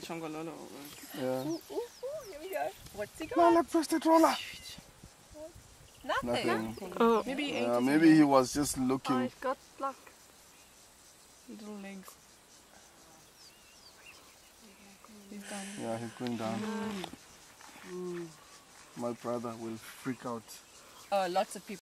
It's Shangololo. Yeah. Here we go. What's he got? No, look, first it roller. Nothing. Oh. Maybe he was just looking. Oh, I've got luck. Little legs. He's down. Yeah, he's going down. Mm. Mm. My brother will freak out. Oh, lots of people.